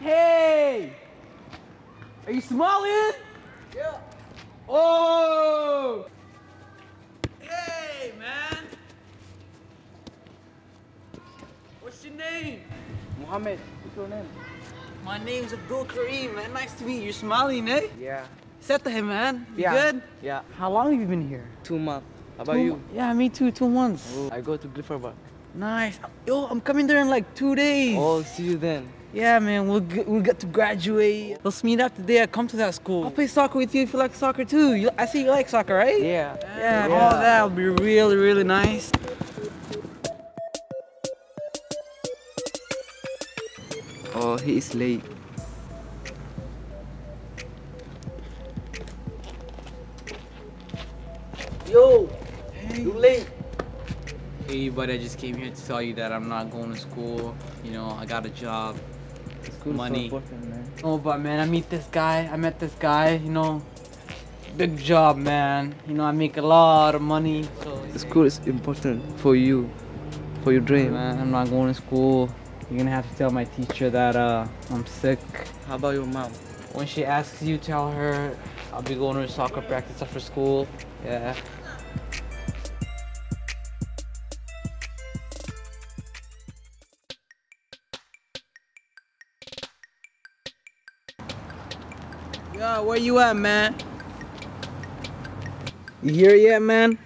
Hey! Are you smiling? Yeah. Oh! Hey, man! What's your name? Mohammed. What's your name? My name's Abdul Kareem, man. Nice to meet you. You're smiling, eh? Yeah. Setah, man. You good? Yeah. How long have you been here? 2 months. How about you? Yeah, me too. 2 months. Ooh. I go to Glifferbach. Nice. Yo, I'm coming there in like 2 days. Oh, see you then. Yeah, man, we'll get to graduate. Let's meet up the day I come to that school. I'll play soccer with you if you like soccer too. I see you like soccer, right? Yeah. Yeah, all that'll be really, really nice. Oh, he is late. Yo, hey. You late. Hey, buddy, I just came here to tell you that I'm not going to school. You know, I got a job. School's money. So important, man. Oh, but man, I met this guy, you know. Big job, man. You know, I make a lot of money. So, school is important for you, for your dream. Man, I'm not going to school. You're gonna have to tell my teacher that I'm sick. How about your mom? When she asks you, tell her I'll be going to soccer practice after school. Yeah. Yo, where you at, man? You here yet, man?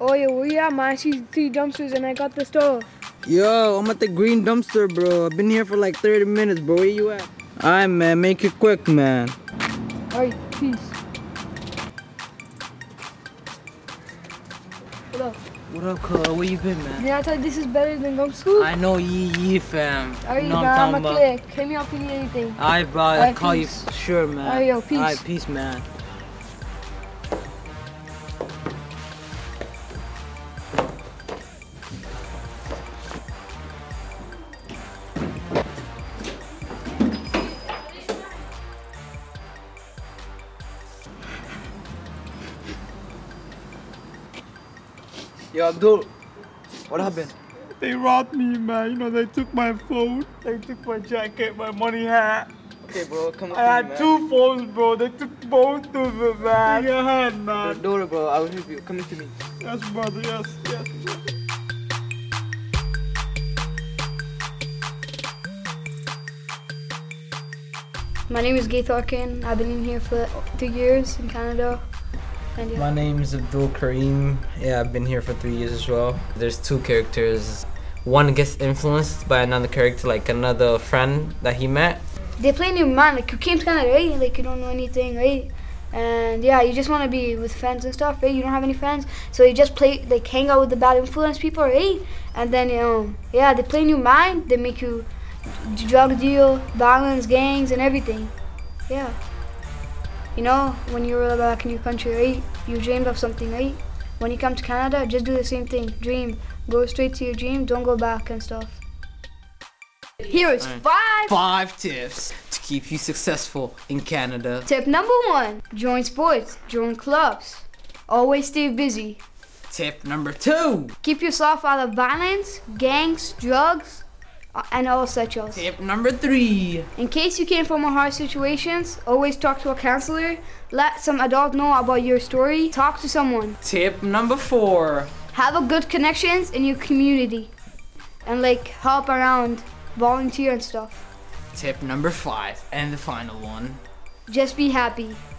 Oh, yeah, where you at, man? I see 3 dumpsters and I got the store. Yo, I'm at the green dumpster, bro. I've been here for like 30 minutes, bro. Where you at? Alright, man. Make it quick, man. Alright, peace. What up? What up, cuz? Where you been, man? Yeah, I thought this is better than going to school. I know, yee, fam. Alright, you know man, I'm a click. Hit me up if you need anything. Alright, bro. I'll call you. Sure, man. Alright, yo, peace. Alright, peace, man. Yo, Abdul, what happened? They robbed me, man. You know, they took my phone, they took my jacket, my money hat. Okay, bro, come with me, man. I had 2 phones, bro. They took both of them, man. Your hand, man. Abdul, bro, I will help you. Come to me. Yes, brother, yes. My name is Keith Harkin. I've been in here for 2 years in Canada. My name is Abdul Kareem. Yeah, I've been here for 3 years as well. There's 2 characters. One gets influenced by another character, like another friend that he met. They play in your mind, like you came to Canada, right? Like you don't know anything, right? And yeah, you just want to be with friends and stuff, right? You don't have any friends, so you just play, like hang out with the bad influence people, right? And then, you know, yeah, they play in your mind. They make you drug deal, violence, gangs, and everything. Yeah. You know, when you were back in your country, right, you dreamed of something, right? When you come to Canada, just do the same thing. Dream. Go straight to your dream. Don't go back and stuff. Here is 5 tips to keep you successful in Canada. Tip number 1, join sports, join clubs. Always stay busy. Tip number 2, keep yourself out of violence, gangs, drugs, and all such else. Tip number 3. In case you came from a hard situations, always talk to a counselor. Let some adult know about your story. Talk to someone. Tip number 4. Have a good connections in your community and like help around, volunteer and stuff. Tip number 5 and the final one. Just be happy.